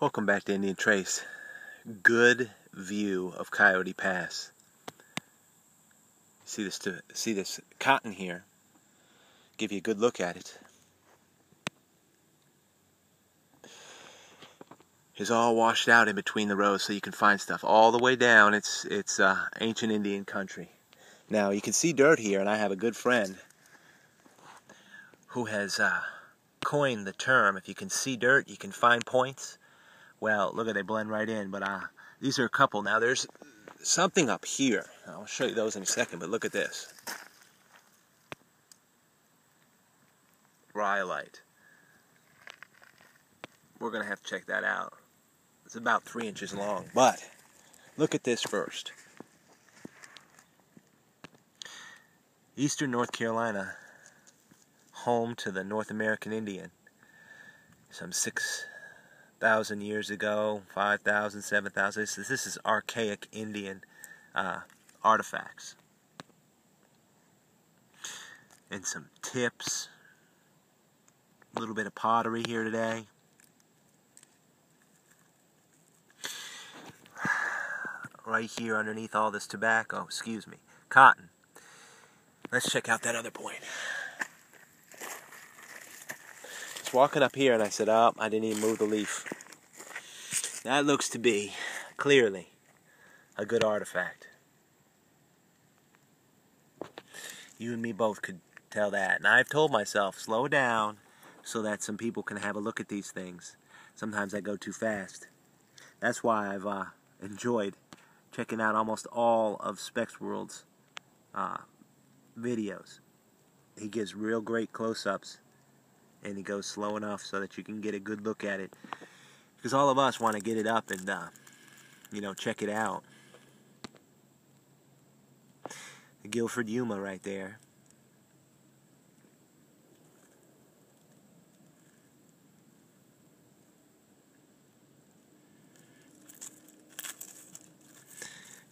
Welcome back to Indian Trace. Good view of Coyote Pass. See this cotton here. Give you a good look at it. It's all washed out in between the rows, so you can find stuff all the way down. It's ancient Indian country. Now you can see dirt here, and I have a good friend who has coined the term. If you can see dirt, you can find points. Well, look at they blend right in, but these are a couple. Now there's something up here. I'll show you those in a second, but look at this. Rhyolite. We're going to have to check that out. It's about 3 inches long, but look at this first. Eastern North Carolina, home to the North American Indian. Some 6,000 years ago, 5,000, 7,000. This is archaic Indian artifacts. And some tips. A little bit of pottery here today. Right here underneath all this tobacco, cotton. Let's check out that other point. It's walking up here, and I said, oh, I didn't even move the leaf. That looks to be, clearly, a good artifact. You and me both could tell that. And I've told myself, slow down so that some people can have a look at these things. Sometimes I go too fast. That's why I've enjoyed checking out almost all of Specs World's videos. He gives real great close-ups, and he goes slow enough so that you can get a good look at it. Because all of us want to get it up and, you know, check it out. The Guilford Yuma right there.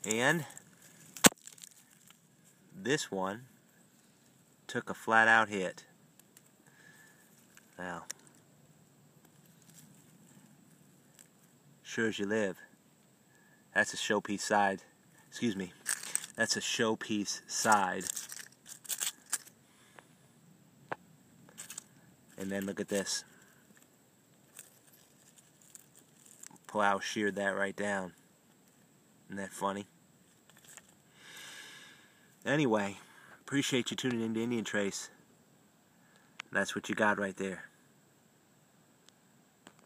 And this one took a flat-out hit. Now, sure as you live, that's a showpiece side. Excuse me, that's a showpiece side. And then look at this. Plow sheared that right down. Isn't that funny? Anyway, appreciate you tuning into Indian Trace. That's what you got right there.